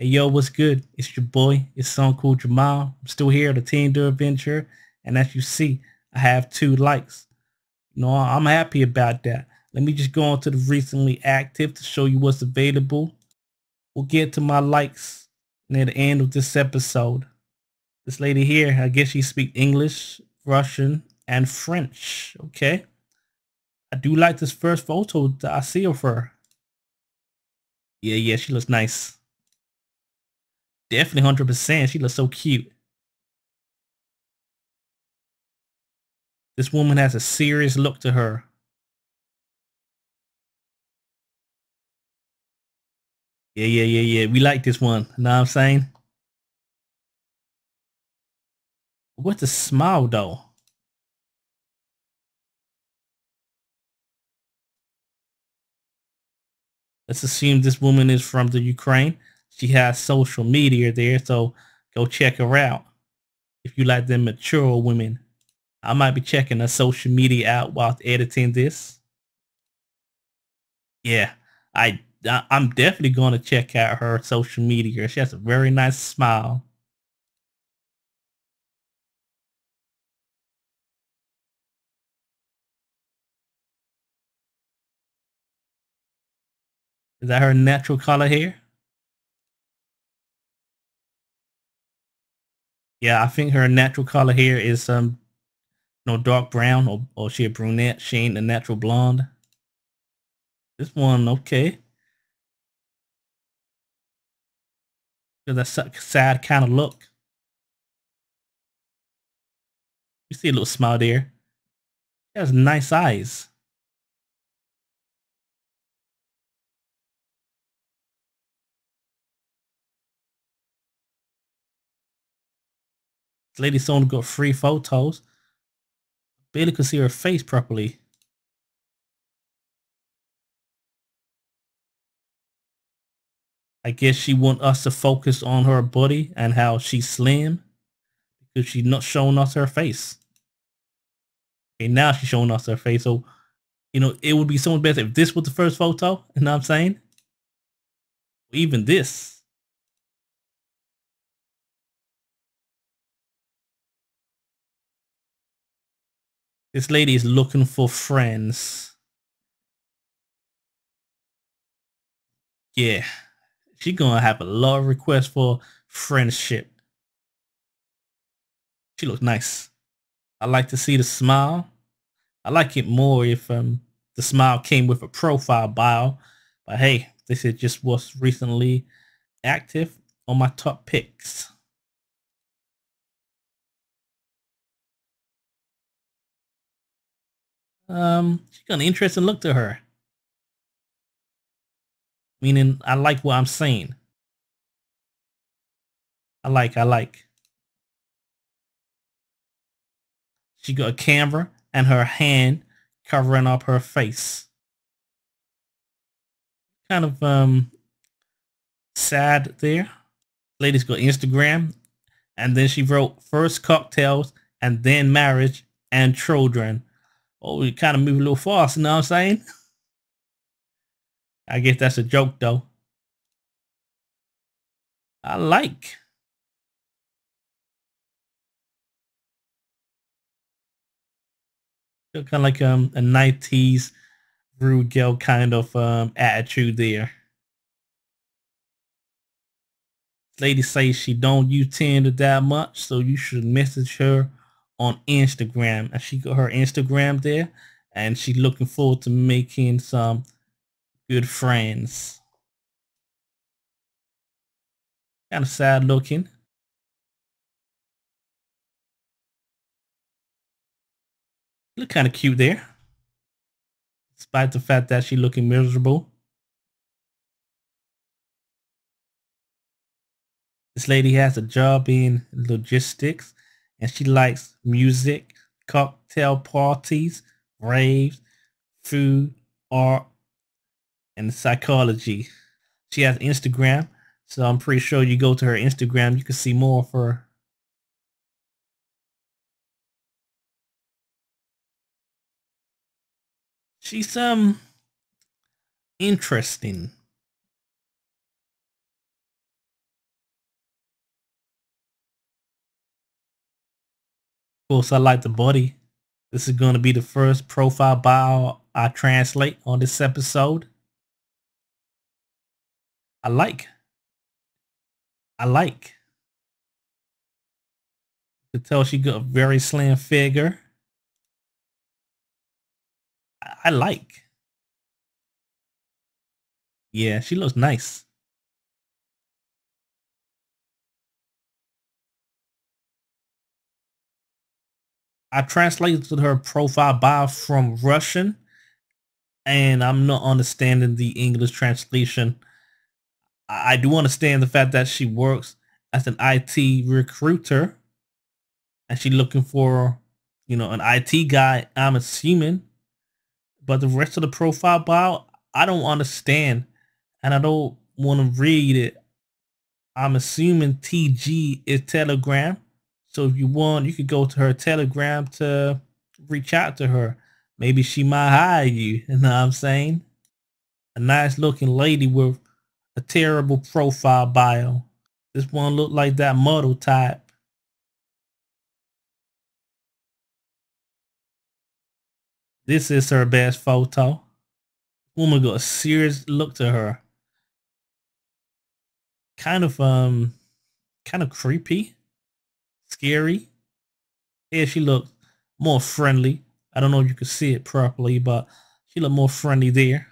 Hey, yo, what's good? It's your boy. It's Uncool Jamal. I'm still here at the Tinder adventure. And as you see, I have 2 likes. You know, I'm happy about that. Let me just go on to the recently active to show you what's available. We'll get to my likes near the end of this episode. This lady here, I guess she speaks English, Russian, and French. Okay. I do like this first photo that I see of her. Yeah, she looks nice. Definitely 100%. She looks so cute. This woman has a serious look to her. Yeah. We like this one. Know what I'm saying? What's the smile though? Let's assume this woman is from the Ukraine. She has social media there, so go check her out if you like them mature women. I might be checking her social media out while editing this. Yeah, I'm definitely going to check out her social media. She has a very nice smile. Is that her natural color hair? Yeah, I think her natural color hair is dark brown, or she a brunette. She ain't a natural blonde. This one, okay. That's that sad kind of look. You see a little smile there. She has nice eyes. Lady's only got 3 photos. Barely could see her face properly. I guess she want us to focus on her body and how she's slim, because she's not showing us her face. Okay, now she's showing us her face. So, you know, it would be so much better if this was the first photo. You know what I'm saying? Even this. This lady is looking for friends. Yeah, she's gonna have a lot of requests for friendship. She looks nice. I like to see the smile. I like it more if the smile came with a profile bio. But hey, this is just what's recently active on my top picks. She got an interesting look to her. Meaning, I like what I'm saying. I like. She got a camera and her hand covering up her face. Kind of sad there. Lady's got Instagram, and then she wrote first cocktails and then marriage and children. Oh, we kind of move a little fast, you know what I'm saying? I guess that's a joke, though. I like. Kind of like a 90s rude girl kind of attitude there. Lady says she don't use Tinder that much, so you should message her on Instagram, and she got her Instagram there, and she's looking forward to making some good friends. Kind of sad looking. Look kind of cute there, despite the fact that she's looking miserable. This lady has a job in logistics, and she likes music, cocktail parties, raves, food, art, and psychology. She has Instagram, so I'm pretty sure you go to her Instagram, you can see more of her. She's interesting. course, I like the body. This is going to be the first profile bio I translate on this episode. I like. You can tell she got a very slim figure. I like. Yeah, she looks nice. I translated her profile bio from Russian, and I'm not understanding the English translation. I do understand the fact that she works as an IT recruiter, and she's looking for, you know, an IT guy, I'm assuming. But the rest of the profile bio, I don't understand, and I don't want to read it. I'm assuming TG is Telegram. So if you want, you could go to her Telegram to reach out to her. Maybe she might hire you. You know what I'm saying? A nice looking lady with a terrible profile bio. This one looked like that model type. This is her best photo. Woman got a serious look to her. Kind of creepy. Scary. Yeah, she looked more friendly. I don't know if you can see it properly, but she looked more friendly there.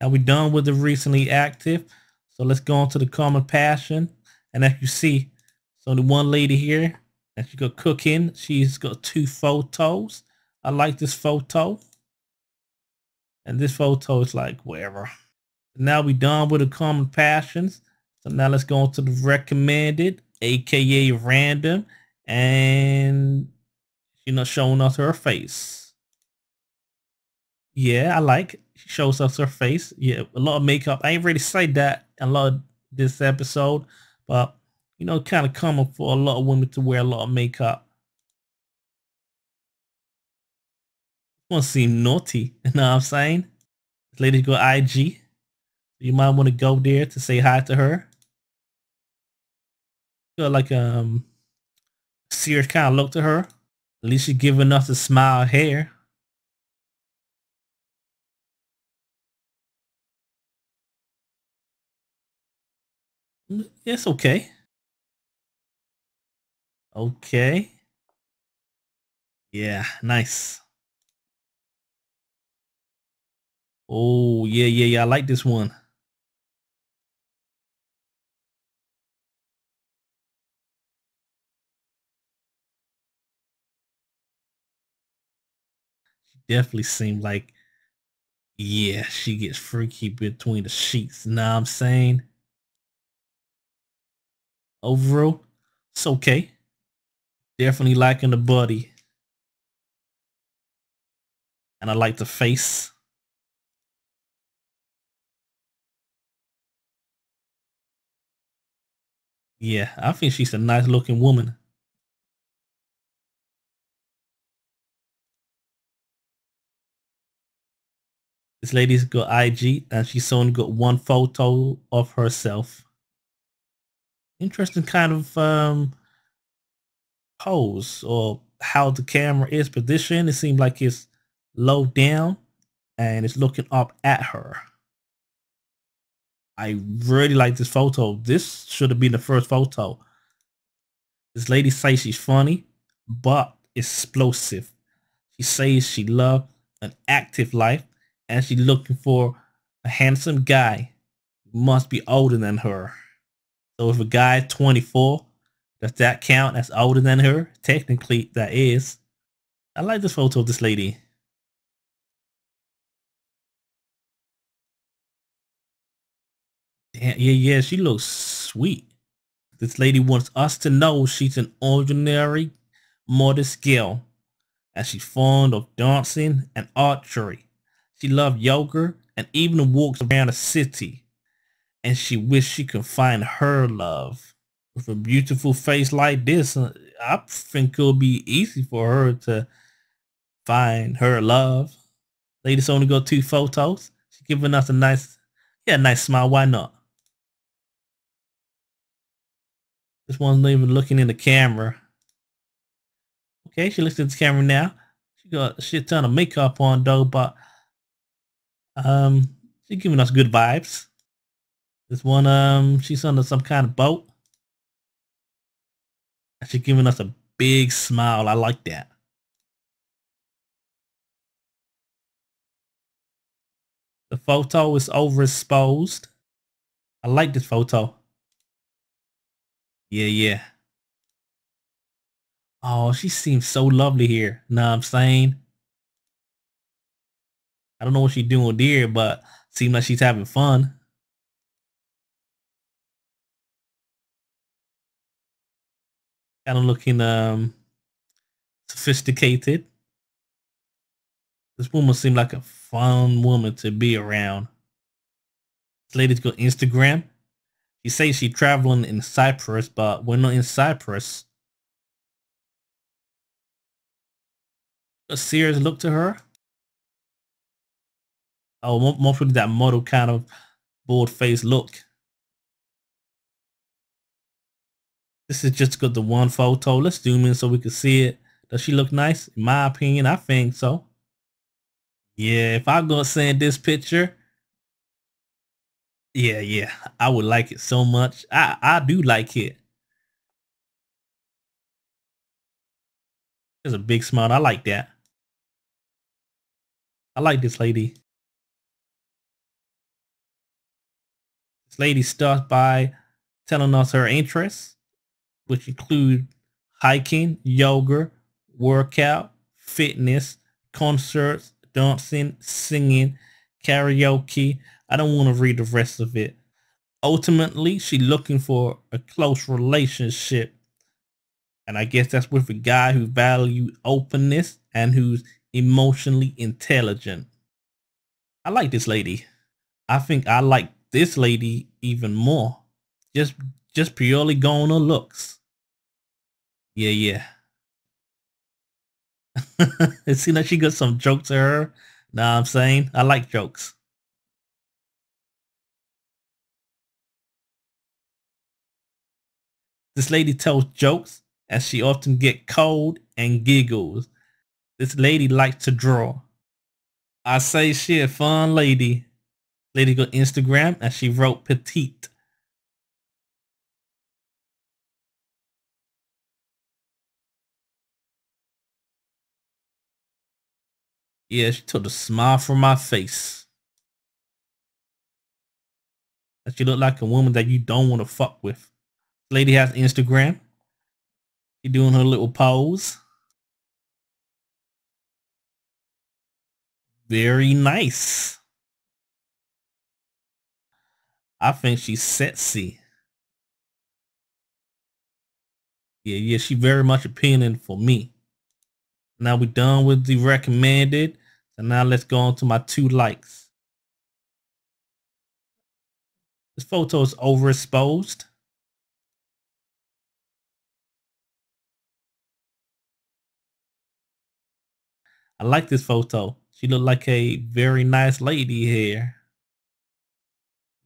Now we're done with the recently active. So let's go on to the common passion. And as you see, it's only one lady here. And she got cooking. She's got two photos. I like this photo. And this photo is like whatever. Now we're done with the common passions. So now let's go on to the recommended, aka random, and she's not showing us her face. Yeah, I like it. She shows us her face. Yeah, a lot of makeup. I ain't really say that a lot of this episode, but you know, kind of common for a lot of women to wear a lot of makeup. This one seem naughty, you know what I'm saying? This lady got IG. You might want to go there to say hi to her. Got like serious kind of look to her. At least she's giving us a smile here. It's okay. Okay. Yeah, nice. Oh yeah. I like this one. Definitely seemed like, yeah, she gets freaky between the sheets. Know what I'm saying? Overall, it's okay. Definitely liking the body. And I like the face. Yeah, I think she's a nice looking woman. This lady's got IG, and she's only got one photo of herself. Interesting kind of pose, or how the camera is positioned. It seems like it's low down and it's looking up at her. I really like this photo. This should have been the first photo. This lady says she's funny, but explosive. She says she loves an active life, and she's looking for a handsome guy who must be older than her. So if a guy 24, does that count as older than her? Technically, that is. I like this photo of this lady. Damn, yeah, she looks sweet. This lady wants us to know she's an ordinary, modest girl, and she's fond of dancing and archery. She loves yoga and even walks around the city, and she wished she could find her love. With a beautiful face like this, I think it'll be easy for her to find her love. Ladies only got two photos. She's giving us a nice smile. Why not? This one's not even looking in the camera. Okay, she looks at the camera now. She got a shit ton of makeup on though, but she's giving us good vibes. This one, she's under some kind of boat. And she's giving us a big smile. I like that. The photo is overexposed. I like this photo. Yeah. Oh, she seems so lovely here. Know what I'm saying? I don't know what she's doing there, but seems like she's having fun. Kind of looking sophisticated. This woman seemed like a fun woman to be around. This lady's got Instagram. She says she's traveling in Cyprus, but we're not in Cyprus. A serious look to her. Oh, mostly that model kind of bored-faced look. This has just got the one photo. Let's zoom in so we can see it. Does she look nice? In my opinion, I think so. Yeah, if I go send this picture, yeah, I would like it so much. I do like it. There's a big smile. I like that. I like this lady. This lady starts by telling us her interests, which include hiking, yoga, workout, fitness, concerts, dancing, singing, karaoke. I don't want to read the rest of it. Ultimately, she's looking for a close relationship. And I guess that's with a guy who values openness and who's emotionally intelligent. I like this lady. I think I like this lady even more. Just purely going on looks. Yeah. It seems like she got some jokes to her. Know what I'm saying? I like jokes. This lady tells jokes as she often gets cold and giggles. This lady likes to draw. I say she a fun lady. Lady got Instagram and she wrote petite. Yeah, she took a smile from my face. That she look like a woman that you don't want to fuck with. This lady has Instagram. She doing her little pose. Very nice. I think she's sexy. Yeah, she very much appealing for me. Now we're done with the recommended. And now let's go on to my 2 likes. This photo is overexposed. I like this photo. She looked like a very nice lady here.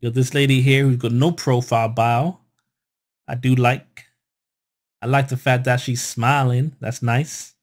You got this lady here who's got no profile bio. I like the fact that she's smiling. That's nice.